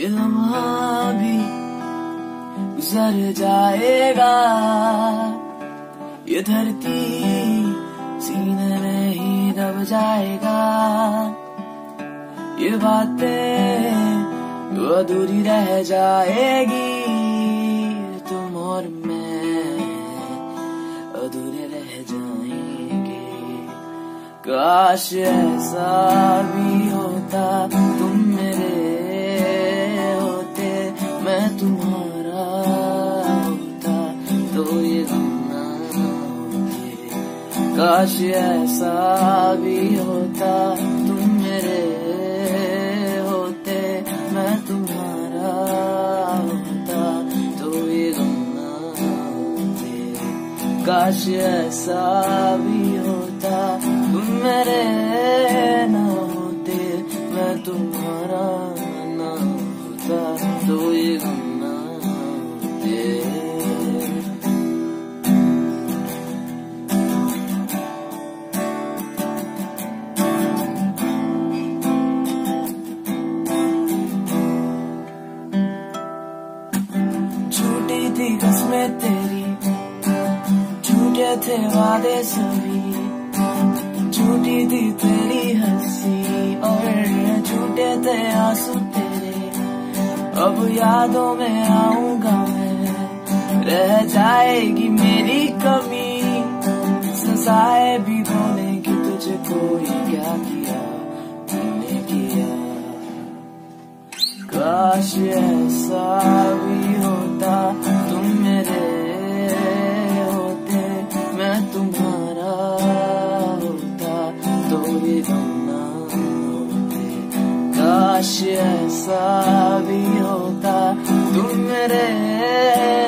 ये लम्हा भी गुजर जाएगा, ये धरती सीने में ही दब जाएगा, ये बातें तो अधूरी रह जाएगी, तुम और मैं अधूरे रह जाएंगे। काश ऐसा भी होता तुम मेरे होते, मैं तुम्हारा होता तो ये गम ना होते। काश ऐसा भी होता तुम मेरे होते, मैं तुम्हारा होता तो ये गम ना होते। काश ऐसा भी होता तुम मेरे ना होते, मैं तुम्हारा ना होता तो ये गम ना होते। कसमें तेरी झूठे थे वादे सभी, झूठी थी तेरी हंसी और झूठे थे आंसू तेरे। अब यादों में आऊंगा मैं, रह जाएगी मेरी कमी, सजाए भी रोने की तुझको ही क्या किया तूने किया। काश ऐसा भी होता तुम मेरे होते, मैं तुम्हारा होता तो ये गम ना होते। काश ऐसा भी होता तुम मेरे